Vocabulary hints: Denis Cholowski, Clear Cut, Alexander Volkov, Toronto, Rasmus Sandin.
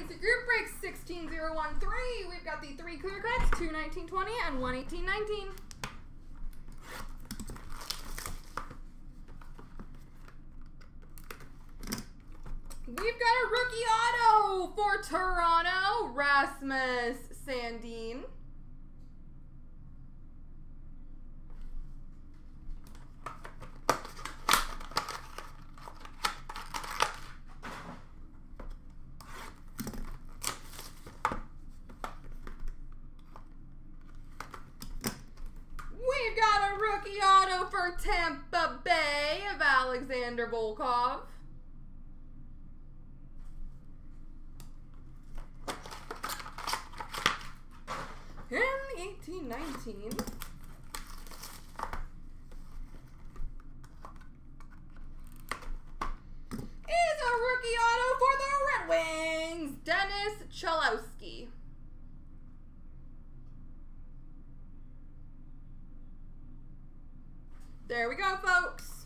It's a group break 16013. We've got the three clear cuts, 21920 and 11819. We've got a rookie auto for Toronto, Rasmus Sandin. We've got a rookie auto for Tampa Bay of Alexander Volkov. And the 1819. Is a rookie auto for the Red Wings, Denis Cholowski. There we go, folks.